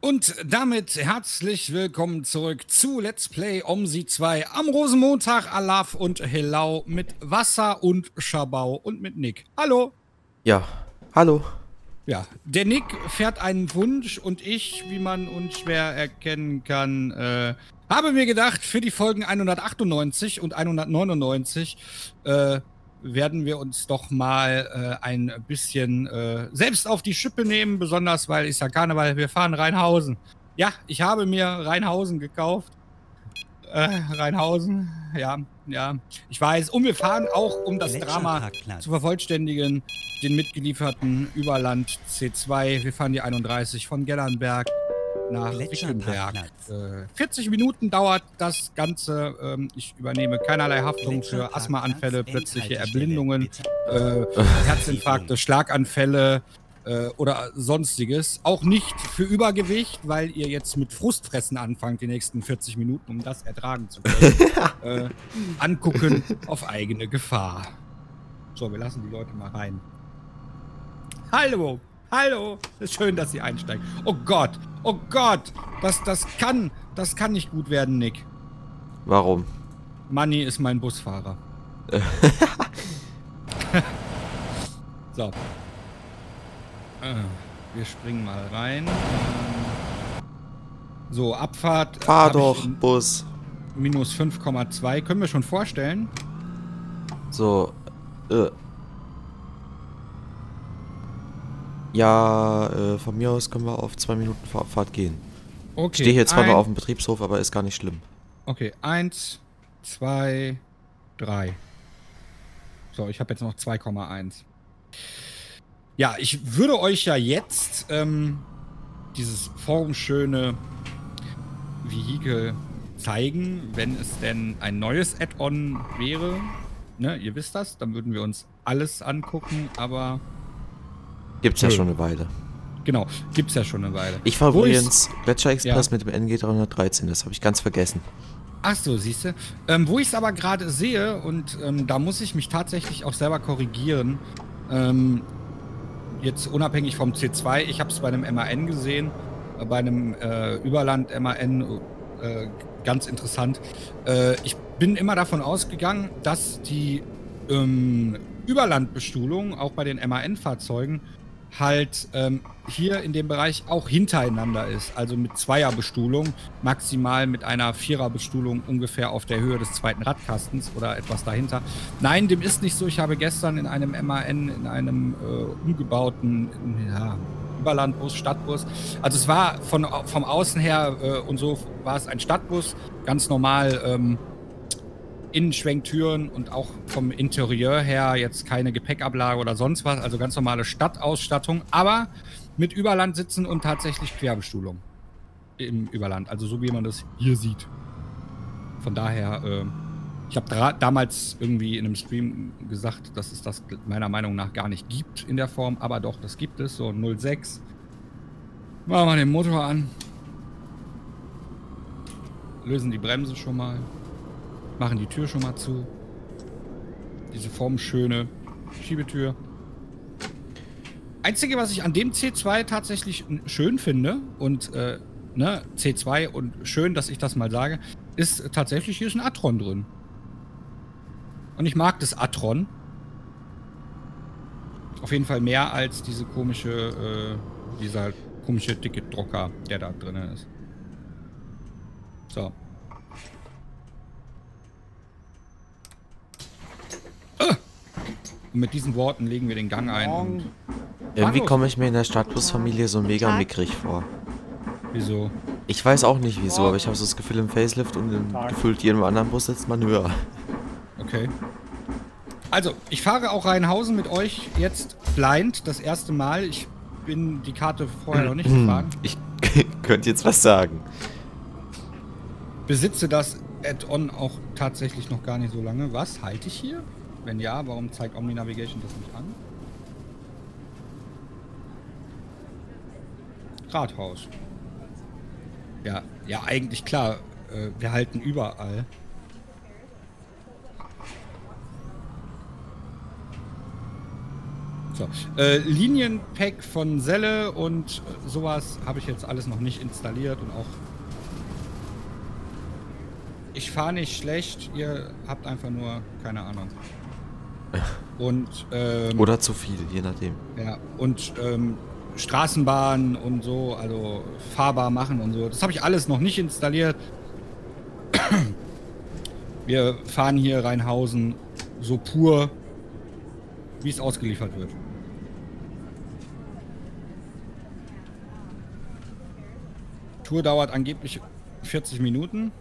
Und damit herzlich willkommen zurück zu Let's Play Omsi 2 am Rosenmontag. Alaf und Helau mit Wasser und Schabau und mit Nick. Hallo. Ja, hallo. Ja, der Nick fährt einen Wunsch und ich, wie man unschwer erkennen kann, habe mir gedacht, für die Folgen 198 und 199 werden wir uns doch mal ein bisschen selbst auf die Schippe nehmen, besonders weil ist ja Karneval, wir fahren Rheinhausen. Ja, ich habe mir Rheinhausen gekauft. Rheinhausen, ja, ich weiß. Und wir fahren auch, um das Drama zu vervollständigen, den mitgelieferten Überland C2. Wir fahren die 31 von Gellernberg nach Wickenberg. 40 Minuten dauert das Ganze. Ich übernehme keinerlei Haftung für Asthmaanfälle, plötzliche Erblindungen, Herzinfarkte, Schlaganfälle oder sonstiges. Auch nicht für Übergewicht, weil ihr jetzt mit Frustfressen anfangt, die nächsten 40 Minuten, um das ertragen zu können. Angucken auf eigene Gefahr. So, wir lassen die Leute mal rein. Hallo! Hallo, ist schön, dass Sie einsteigen. Oh Gott, das kann nicht gut werden, Nick. Warum? Manni ist mein Busfahrer. So. Wir springen mal rein. So, Abfahrt. Fahr doch, Bus. Minus 5,2, können wir schon vorstellen. So, ja, von mir aus können wir auf 2 Minuten vor Abfahrt gehen. Okay, ich stehe hier zwar noch auf dem Betriebshof, aber ist gar nicht schlimm. Okay, 1, 2, 3. So, ich habe jetzt noch 2,1. Ja, ich würde euch ja jetzt dieses formschöne Vehikel zeigen, wenn es denn ein neues Add-on wäre. Ne, ihr wisst das, dann würden wir uns alles angucken, aber... Gibt's ja schon eine Weile. Genau, gibt's ja schon eine Weile. Ich fahre übrigens Gletscher Express mit dem NG313, das habe ich ganz vergessen. Ach so, siehst du. Wo ich es aber gerade sehe, und da muss ich mich tatsächlich auch selber korrigieren, jetzt unabhängig vom C2, ich habe es bei einem MAN gesehen, bei einem Überland MAN, ganz interessant. Ich bin immer davon ausgegangen, dass die Überlandbestuhlung, auch bei den MAN-Fahrzeugen, halt hier in dem Bereich auch hintereinander ist. Also mit 2er-Bestuhlung, maximal mit einer 4er-Bestuhlung ungefähr auf der Höhe des zweiten Radkastens oder etwas dahinter. Nein, dem ist nicht so. Ich habe gestern in einem MAN, in einem umgebauten Überlandbus, Stadtbus, also es war vom Außen her und so war es ein Stadtbus, ganz normal, Innenschwenktüren und auch vom Interieur her jetzt keine Gepäckablage oder sonst was, also ganz normale Stadtausstattung, aber mit Überlandsitzen und tatsächlich Querbestuhlung im Überland, also so wie man das hier sieht. Von daher, ich habe damals irgendwie in einem Stream gesagt, dass es das meiner Meinung nach gar nicht gibt in der Form, aber doch, das gibt es, so 06. Machen wir den Motor an. Lösen die Bremse schon mal. Machen die Tür schon mal zu. Diese formschöne Schiebetür. Einzige, was ich an dem C2 tatsächlich schön finde, und ne, C2 und schön, dass ich das mal sage, ist tatsächlich, hier ist ein Atron drin. Und ich mag das Atron. Auf jeden Fall mehr als diese komische, dieser komische Ticketdrucker, der da drin ist. So. Und mit diesen Worten legen wir den Gang ein. Und irgendwie komme ich mir in der Stadtbusfamilie so mega mickrig vor. Wieso? Ich weiß auch nicht wieso, aber ich habe so das Gefühl, im Facelift und gefühlt jedem anderen Bus sitzt man höher. Okay. Also, ich fahre auch Rheinhausen mit euch jetzt blind, das erste Mal. Ich bin die Karte vorher noch nicht gefahren. Ich könnte jetzt was sagen. Besitze das Add-on auch tatsächlich noch gar nicht so lange. Was halte ich hier? Wenn ja, warum zeigt Omni-Navigation das nicht an? Rathaus. Ja, ja, eigentlich klar. Wir halten überall. So. Linienpack von Selle und sowas habe ich jetzt alles noch nicht installiert und auch... Ich fahre nicht schlecht, ihr habt einfach nur keine Ahnung. Und, oder zu viel, je nachdem. Ja, und Straßenbahn und so, also fahrbar machen und so. Das habe ich alles noch nicht installiert. Wir fahren hier Rheinhausen so pur, wie es ausgeliefert wird. Tour dauert angeblich 40 Minuten.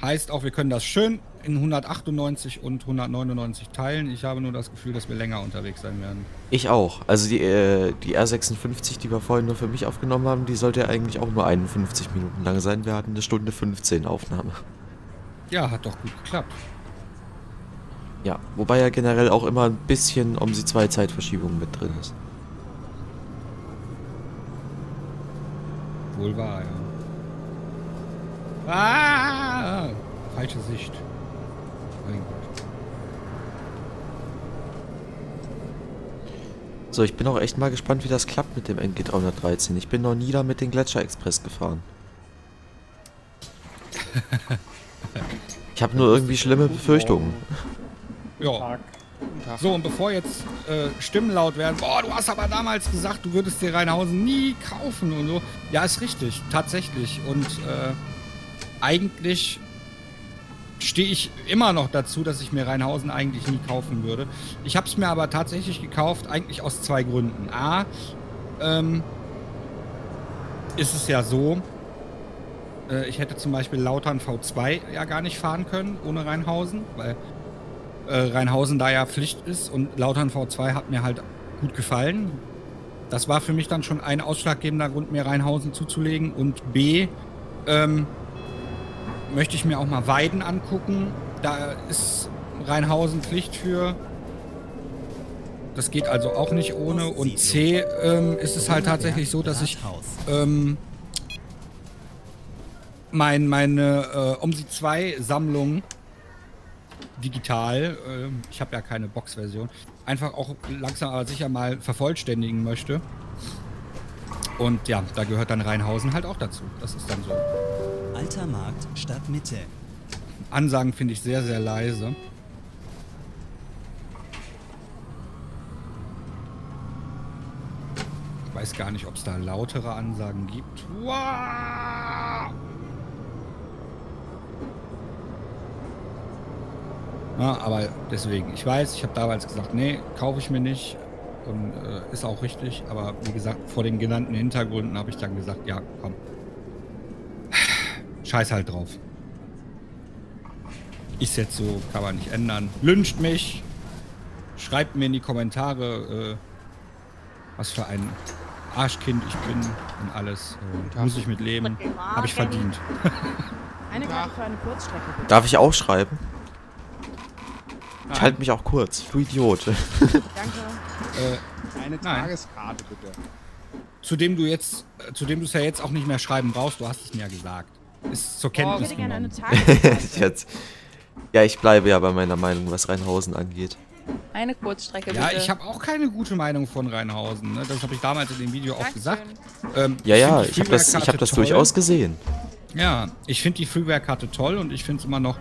Heißt auch, wir können das schön in 198 und 199 teilen. Ich habe nur das Gefühl, dass wir länger unterwegs sein werden. Ich auch. Also die R56, die wir vorhin nur für mich aufgenommen haben, die sollte ja eigentlich auch nur 51 Minuten lang sein. Wir hatten eine Stunde 15 Aufnahme. Ja, hat doch gut geklappt. Ja, wobei ja generell auch immer ein bisschen Omsi 2 Zeitverschiebung mit drin ist. Wohl wahr, ja. Ah! Falsche Sicht. Mein Gott. So, ich bin auch echt mal gespannt, wie das klappt mit dem NG313. Ich bin noch nie da mit dem Gletscher Express gefahren. Ich habe nur irgendwie schlimme Befürchtungen. Ja. So, und bevor jetzt Stimmen laut werden, boah, du hast aber damals gesagt, du würdest dir Rheinhausen nie kaufen und so. Ja, ist richtig, tatsächlich. Und eigentlich stehe ich immer noch dazu, dass ich mir Rheinhausen eigentlich nie kaufen würde. Ich habe es mir aber tatsächlich gekauft, eigentlich aus zwei Gründen. A, ist es ja so, ich hätte zum Beispiel Lautern V2 ja gar nicht fahren können ohne Rheinhausen, weil Rheinhausen da ja Pflicht ist und Lautern V2 hat mir halt gut gefallen. Das war für mich dann schon ein ausschlaggebender Grund, mir Rheinhausen zuzulegen. Und B, möchte ich mir auch mal Weiden angucken. Da ist Rheinhausen Pflicht für. Das geht also auch nicht ohne. Und C, ist es halt tatsächlich so, dass ich meine Omsi 2 Sammlung digital, ich habe ja keine Box-Version, einfach auch langsam aber sicher mal vervollständigen möchte. Und ja, da gehört dann Rheinhausen halt auch dazu. Das ist dann so. Alter Markt, Stadtmitte. Ansagen finde ich sehr, sehr leise. Ich weiß gar nicht, ob es da lautere Ansagen gibt. Wow! Ja, aber deswegen, ich weiß, ich habe damals gesagt, nee, kaufe ich mir nicht. Und ist auch richtig. Aber wie gesagt, vor den genannten Hintergründen habe ich dann gesagt, ja, komm. Scheiß halt drauf. Ist jetzt so, kann man nicht ändern. Lünscht mich. Schreibt mir in die Kommentare, was für ein Arschkind ich bin und alles. Muss ich mit leben. Habe ich verdient. Eine Karte für eine Kurzstrecke. Darf ich auch schreiben? Nein. Ich halte mich auch kurz. Du Idiot. Danke. Eine Tageskarte, bitte. Zu dem du es ja jetzt auch nicht mehr schreiben brauchst, du hast es mir ja gesagt. Ist zur Kenntnis genommen. Jetzt. Ja, ich bleibe ja bei meiner Meinung, was Rheinhausen angeht. Eine Kurzstrecke, bitte. Ja, ich habe auch keine gute Meinung von Rheinhausen. Ne? Das habe ich damals in dem Video auch gesagt. Ja, ich habe das durchaus gesehen. Ja, ich finde die Frühwerkkarte toll und ich finde es immer noch,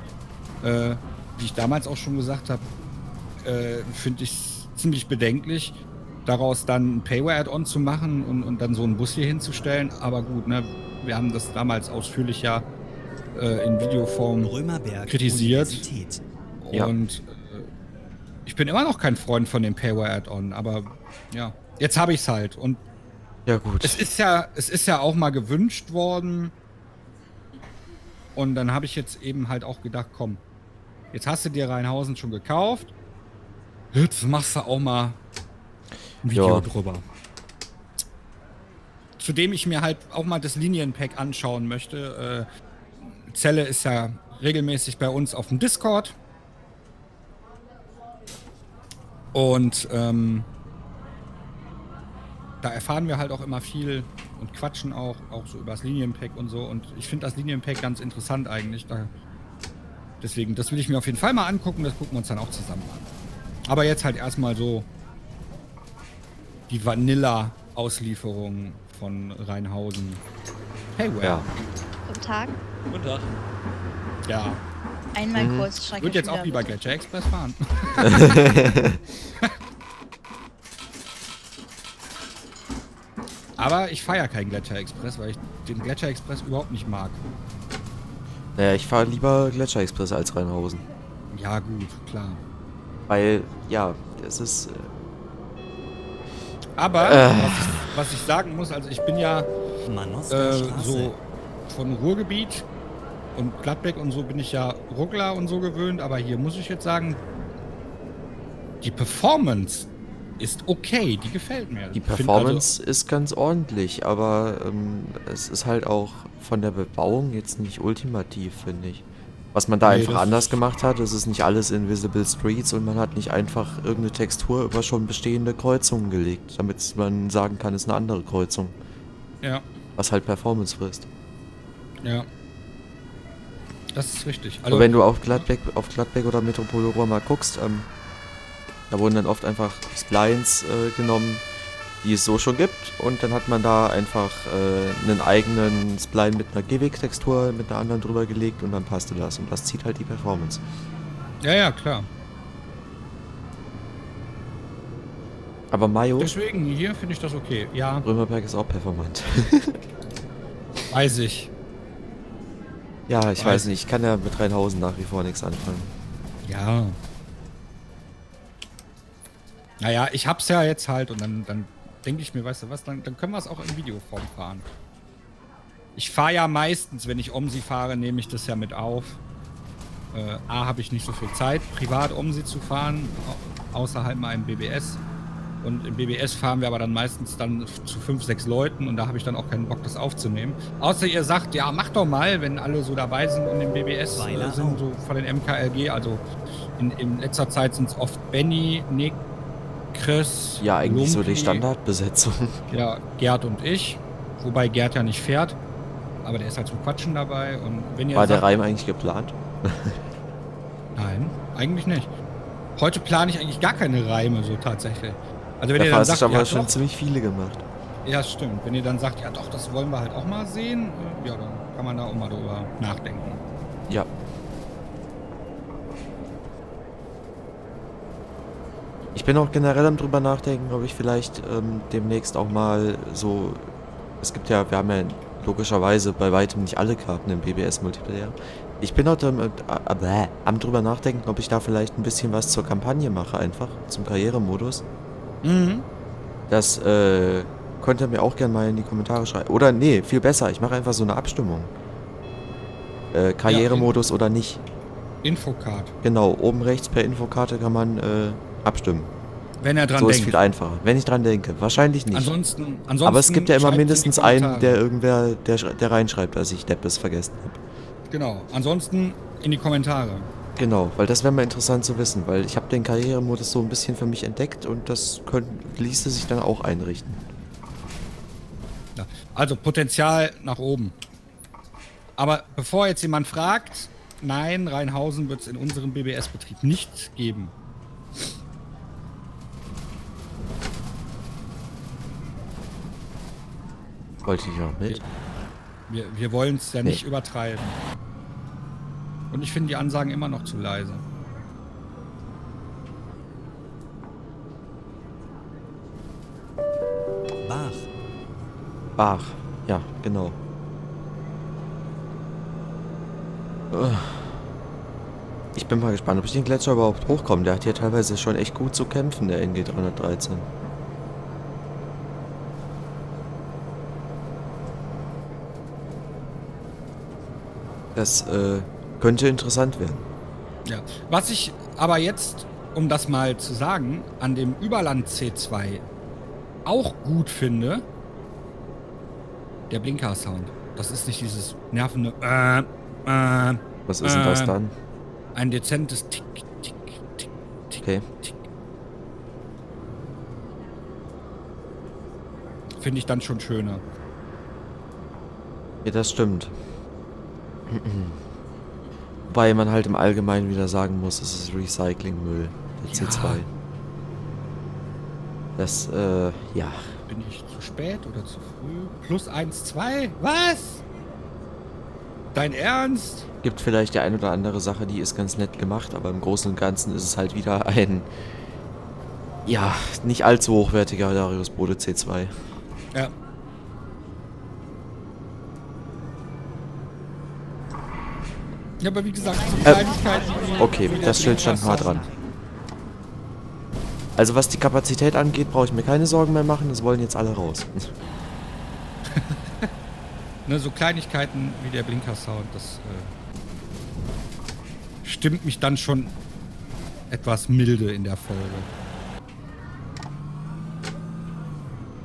wie ich damals auch schon gesagt habe, finde ich es ziemlich bedenklich, daraus dann ein Payware-Add-on zu machen und dann so einen Bus hier hinzustellen. Aber gut, ne? Wir haben das damals ausführlich ja in Videoform kritisiert. Ja. Und ich bin immer noch kein Freund von dem Payware-Add-on, aber ja, jetzt habe ich es halt. Und ja, gut. Es ist ja auch mal gewünscht worden. Und dann habe ich jetzt eben halt auch gedacht, komm, jetzt hast du dir Rheinhausen schon gekauft. Jetzt machst du auch mal ein Video drüber. Zudem ich mir halt auch mal das Linienpack anschauen möchte. Zelle ist ja regelmäßig bei uns auf dem Discord. Und da erfahren wir halt auch immer viel und quatschen auch so über das Linienpack und so. Und ich finde das Linienpack ganz interessant eigentlich. Deswegen, das will ich mir auf jeden Fall mal angucken. Das gucken wir uns dann auch zusammen an. Aber jetzt halt erstmal so die Vanilla-Auslieferung von Rheinhausen. Hey, ja. Guten Tag. Guten Tag. Ja. Einmal kurz schrecken. Würde jetzt auch lieber Gletscher Express fahren. Aber ich fahre ja keinen Gletscher Express, weil ich den Gletscher Express überhaupt nicht mag. Naja, ich fahre lieber Gletscher Express als Rheinhausen. Ja, gut, klar. Weil, ja, es ist... Aber, was ich sagen muss, also ich bin ja so von Ruhrgebiet und Gladbeck und so bin ich ja Ruckler und so gewöhnt, aber hier muss ich jetzt sagen, die Performance ist okay, die gefällt mir. Die Performance ist ganz ordentlich, aber es ist halt auch von der Bebauung jetzt nicht ultimativ, finde ich. Was man da einfach anders gemacht hat, es ist nicht alles Invisible Streets und man hat nicht einfach irgendeine Textur über schon bestehende Kreuzungen gelegt, damit man sagen kann, es ist eine andere Kreuzung. Ja. Was halt Performance frisst. Ja. Das ist richtig. Also, wenn du auf Gladbeck oder Metropole-Rohr mal guckst, da wurden dann oft einfach Splines genommen, die es so schon gibt, und dann hat man da einfach einen eigenen Spline mit einer Gehwegtextur mit einer anderen drüber gelegt und dann passte das und das zieht halt die Performance. Ja, ja, klar. Aber Mayo... Deswegen, hier finde ich das okay, ja. Römerberg ist auch performant. Weiß ich. Ja, ich weiß nicht, ich kann ja mit Rheinhausen nach wie vor nichts anfangen. Ja. Naja, ich hab's ja jetzt halt und dann denke ich mir, weißt du was, dann können wir es auch in Videoform fahren. Ich fahre ja meistens, wenn ich Omsi fahre, nehme ich das ja mit auf. A, habe ich nicht so viel Zeit, privat Omsi zu fahren, außerhalb mal im BBS. Und im BBS fahren wir aber dann meistens dann zu 5, 6 Leuten und da habe ich dann auch keinen Bock, das aufzunehmen. Außer ihr sagt, ja, mach doch mal, wenn alle so dabei sind und im BBS sind, so von den MKLG. Also in letzter Zeit sind es oft Benny, Nick, Chris, ja, eigentlich Lumpi, so die Standardbesetzung. Ja, Gerd und ich. Wobei Gerd ja nicht fährt. Aber der ist halt zum Quatschen dabei. Und wenn ihr... War der Reim eigentlich geplant? Nein, eigentlich nicht. Heute plane ich eigentlich gar keine Reime so tatsächlich. Also wenn ihr dann sagt, ja, aber schon ziemlich viele gemacht. Ja, stimmt. Wenn ihr dann sagt, ja doch, das wollen wir halt auch mal sehen, ja, dann kann man da auch mal drüber nachdenken. Ja. Ich bin auch generell am drüber nachdenken, ob ich vielleicht demnächst auch mal so... Es gibt ja, wir haben ja logischerweise bei weitem nicht alle Karten im BBS-Multiplayer. Ich bin auch am drüber nachdenken, ob ich da vielleicht ein bisschen was zur Kampagne mache einfach, zum Karrieremodus. Mhm. Das könnt ihr mir auch gerne mal in die Kommentare schreiben. Oder nee, viel besser, ich mache einfach so eine Abstimmung. Karrieremodus ja, oder nicht. Infokarte. Genau, oben rechts per Infokarte kann man... abstimmen. Wenn er dran denkt. So ist viel einfacher. Wenn ich dran denke. Wahrscheinlich nicht. Ansonsten aber es gibt ja immer mindestens einen, der irgendwer, der reinschreibt, dass ich Deppes vergessen habe. Genau. Ansonsten in die Kommentare. Genau, weil das wäre mal interessant zu wissen, weil ich habe den Karrieremodus so ein bisschen für mich entdeckt und das ließe sich dann auch einrichten. Ja, also Potenzial nach oben. Aber bevor jetzt jemand fragt, nein, Rheinhausen wird es in unserem BBS-Betrieb nicht geben. Wollte ich auch mit. Wir wollen es ja nicht übertreiben. Und ich finde die Ansagen immer noch zu leise. Bach. Ja, genau. Ich bin mal gespannt, ob ich den Gletscher überhaupt hochkomme. Der hat hier teilweise schon echt gut zu kämpfen, der NG313. Das könnte interessant werden. Ja. Was ich aber jetzt, um das mal zu sagen, an dem Überland C2 auch gut finde, der Blinker-Sound. Das ist nicht dieses nervende Was ist denn das dann? Ein dezentes Tick, Tick, Tick, Tick, okay. Tick. Finde ich dann schon schöner. Ja, das stimmt. Wobei man halt im Allgemeinen wieder sagen muss, es ist Recyclingmüll, der C2. Das, ja. Bin ich zu spät oder zu früh? Plus 1, 2? Was? Dein Ernst? Gibt vielleicht die ein oder andere Sache, die ist ganz nett gemacht, aber im Großen und Ganzen ist es halt wieder ein, ja, nicht allzu hochwertiger Darius-Bode C2. Ja. Ja, aber wie gesagt, so Kleinigkeiten... Okay, das Schild stand mal dran. Also was die Kapazität angeht, brauche ich mir keine Sorgen mehr machen, das wollen jetzt alle raus. Ne, so Kleinigkeiten wie der Blinker-Sound, das stimmt mich dann schon etwas milde in der Folge.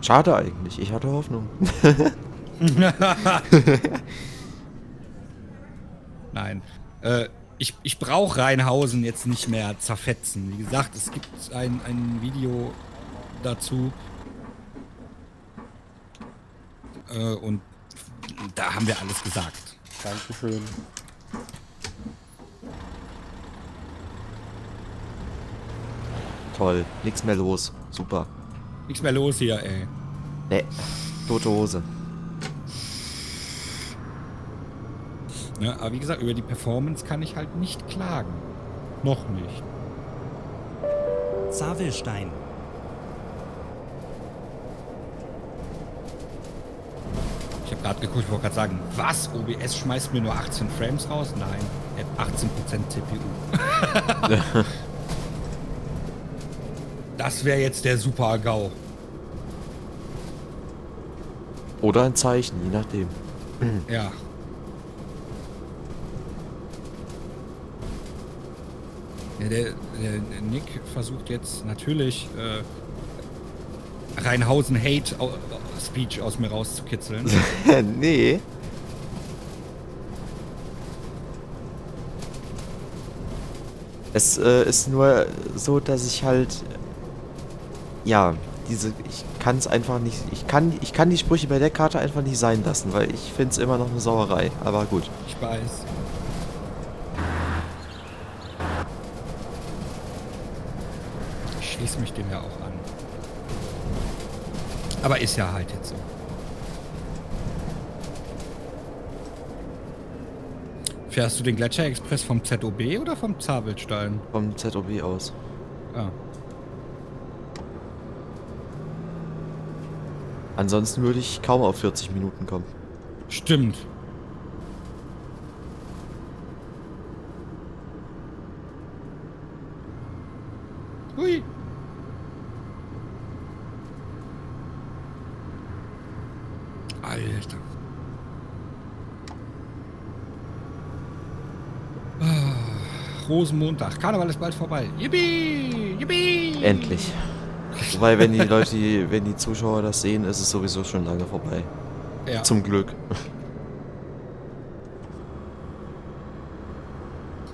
Schade eigentlich, ich hatte Hoffnung. Nein. Ich brauche Rheinhausen jetzt nicht mehr zerfetzen. Wie gesagt, es gibt ein Video dazu. Und da haben wir alles gesagt. Dankeschön. Toll, nichts mehr los. Super. Nichts mehr los hier, ey. Nee, tote Hose. Ja, aber wie gesagt, über die Performance kann ich halt nicht klagen. Noch nicht. Zabelstein. Ich habe gerade geguckt, ich wollte gerade sagen, was? OBS schmeißt mir nur 18 Frames raus? Nein, er hat 18% CPU. Das wäre jetzt der Super-GAU. Oder ein Zeichen, je nachdem. Ja. Ja, der Nick versucht jetzt natürlich Rheinhausen Hate Speech aus mir rauszukitzeln. Nee. Es ist nur so, dass ich halt ja, ich kann es einfach nicht, ich kann die Sprüche bei der Karte einfach nicht sein lassen, weil ich finde es immer noch eine Sauerei, aber gut. Ich weiß. Schließ mich dem ja auch an. Aber ist ja halt jetzt so. Fährst du den Gletscher Express vom ZOB oder vom Zabelstein? Vom ZOB aus. Ah. Ansonsten würde ich kaum auf 40 Minuten kommen. Stimmt. Hui. Alter. Ah, Rosenmontag. Karneval ist bald vorbei. Yippie! Yippie! Endlich. Wobei, wenn die Leute, wenn die Zuschauer das sehen, ist es sowieso schon lange vorbei. Ja. Zum Glück.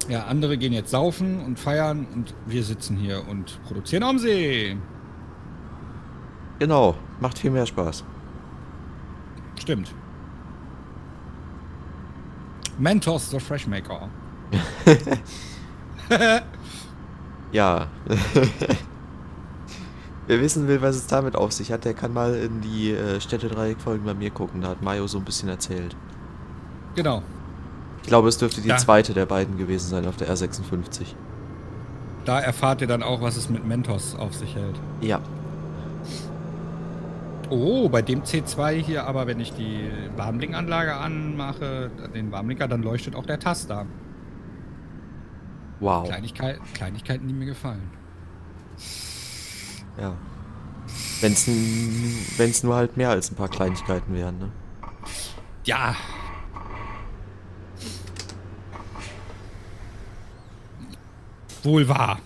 Ja, andere gehen jetzt saufen und feiern und wir sitzen hier und produzieren Omsi. Genau, macht viel mehr Spaß. Stimmt. Mentos, the Freshmaker. Ja. Wer wissen will, was es damit auf sich hat, der kann mal in die Städtedreieck-Folgen bei mir gucken. Da hat Mario so ein bisschen erzählt. Genau. Ich glaube, es dürfte die zweite der beiden gewesen sein auf der R56. Da erfahrt ihr dann auch, was es mit Mentos auf sich hält. Ja. Oh, bei dem C2 hier aber, wenn ich die Warmlinkanlage anmache, den Warmlinker, dann leuchtet auch der Taster. Wow. Kleinigkeiten, die mir gefallen. Ja. Wenn's nur halt mehr als ein paar Kleinigkeiten wären, ne? Ja. Wohl wahr.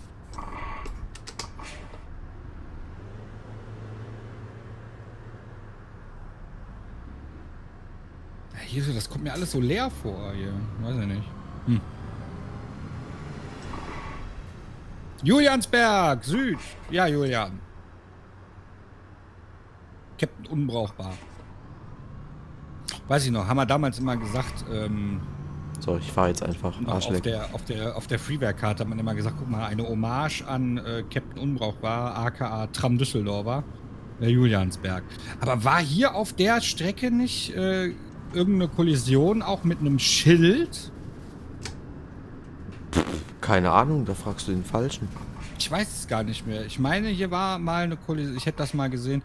Ja, hier so, das kommt mir alles so leer vor hier. Weiß ich nicht. Hm. Juliansberg, Süd. Ja, Julian. Captain Unbrauchbar. Weiß ich noch, haben wir damals immer gesagt, So, ich fahre jetzt einfach. Auf der Freeware-Karte hat man immer gesagt, guck mal, eine Hommage an Captain Unbrauchbar, aka Tram Düsseldorfer, der Juliansberg. Aber war hier auf der Strecke nicht irgendeine Kollision auch mit einem Schild? Pff, keine Ahnung, da fragst du den Falschen. Ich weiß es gar nicht mehr. Ich meine, hier war mal eine Kollision, ich hätte das mal gesehen.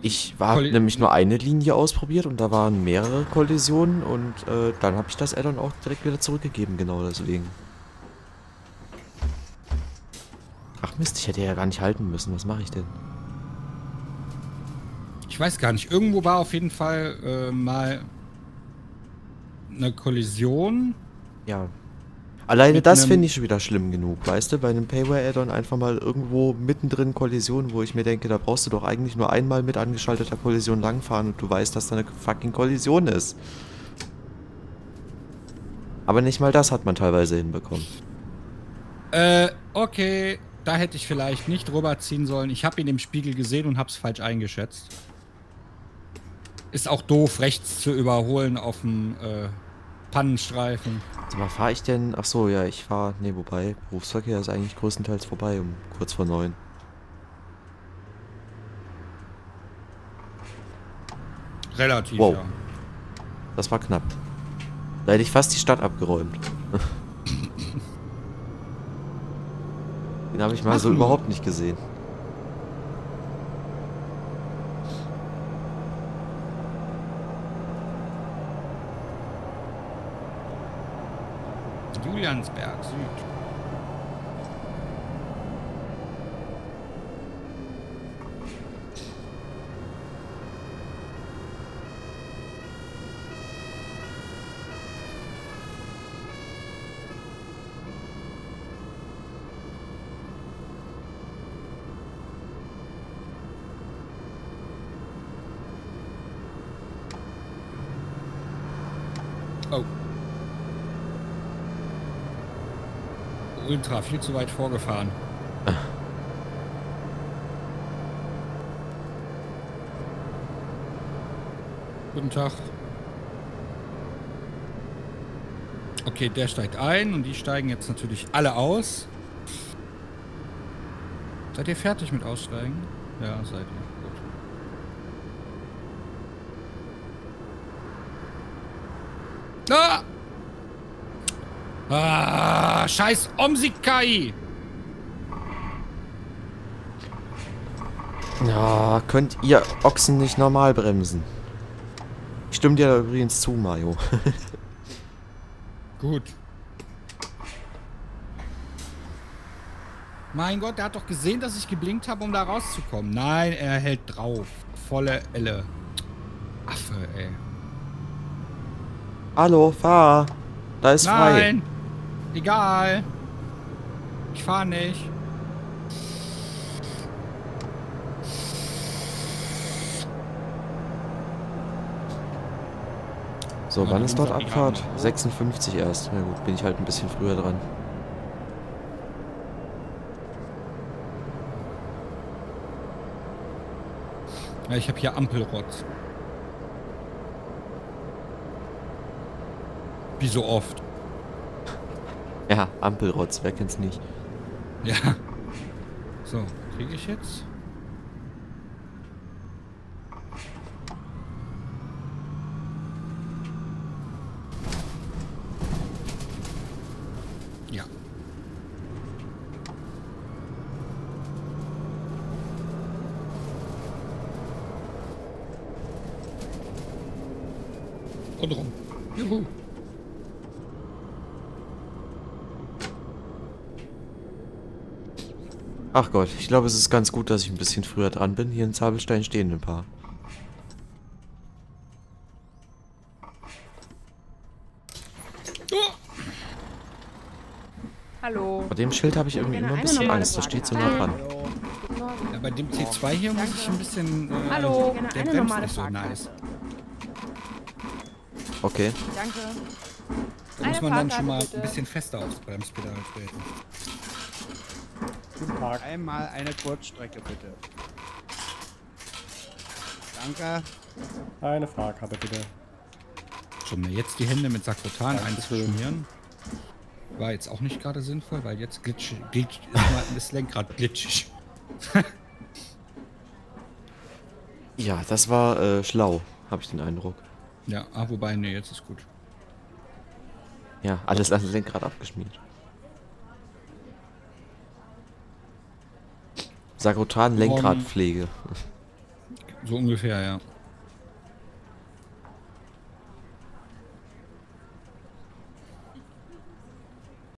Ich habe nämlich nur eine Linie ausprobiert und da waren mehrere Kollisionen und dann habe ich das Addon auch direkt wieder zurückgegeben, genau deswegen. Ach Mist, ich hätte ja gar nicht halten müssen, was mache ich denn? Ich weiß gar nicht, irgendwo war auf jeden Fall mal eine Kollision. Ja. Alleine das finde ich schon wieder schlimm genug, weißt du, bei einem Payware-Addon einfach mal irgendwo mittendrin Kollision, wo ich mir denke, da brauchst du doch eigentlich nur einmal mit angeschalteter Kollision langfahren und du weißt, dass da eine fucking Kollision ist. Aber nicht mal das hat man teilweise hinbekommen. Okay, da hätte ich vielleicht nicht rüberziehen sollen. Ich habe ihn im Spiegel gesehen und hab's falsch eingeschätzt. Ist auch doof, rechts zu überholen auf dem, Pannenstreifen. Also, was fahre ich denn? Ach so, ja, ich fahre. Ne, wobei, Berufsverkehr ist eigentlich größtenteils vorbei um kurz vor 9. Relativ, wow. Ja. Das war knapp. Da hätte ich fast die Stadt abgeräumt. Den habe ich mal so überhaupt nicht gesehen. Juliansberg Süd. Oh. Ultra, viel zu weit vorgefahren. Guten Tag. Okay, der steigt ein und die steigen jetzt natürlich alle aus. Seid ihr fertig mit Aussteigen? Ja, seid ihr. Gut. Ah! Ah, scheiß Omsi-KI! Ja, könnt ihr Ochsen nicht normal bremsen? Ich stimme dir da übrigens zu, Mario. Gut. Mein Gott, der hat doch gesehen, dass ich geblinkt habe, um da rauszukommen. Nein, er hält drauf. Volle Elle. Affe, ey. Hallo, fahr. Da ist frei. Nein! Egal. Ich fahre nicht. So, wann ist dort Abfahrt? 56 erst. Na gut, bin ich halt ein bisschen früher dran. Ja, ich habe hier Ampelrotz. Wie so oft. Ja, Ampelrotz, wer kennt's nicht? Ja. So, kriege ich jetzt? Ja. Und rum. Juhu. Ach Gott, ich glaube, es ist ganz gut, dass ich ein bisschen früher dran bin. Hier in Zabelstein stehen ein paar. Hallo. Bei dem Schild habe ich irgendwie immer ein bisschen Angst, da steht so nah dran. Ja, bei dem C2 hier muss ich ein bisschen... Hallo, der bremst nicht so nice. Okay. Danke. Da muss man dann schon mal ein bisschen fester aufs Bremspedal treten. Park. Einmal eine Kurzstrecke, bitte. Danke. Eine Fahrkarte, bitte. Stunde. Jetzt die Hände mit Sakrotan einzuschmieren. War jetzt auch nicht gerade sinnvoll, weil jetzt ist das Lenkrad glitschig. Ja, das war schlau, habe ich den Eindruck. Ja, wobei, ne, jetzt ist gut. Ja, alles an das Lenkrad abgeschmiert. Sakrotan Lenkradpflege. So ungefähr, ja.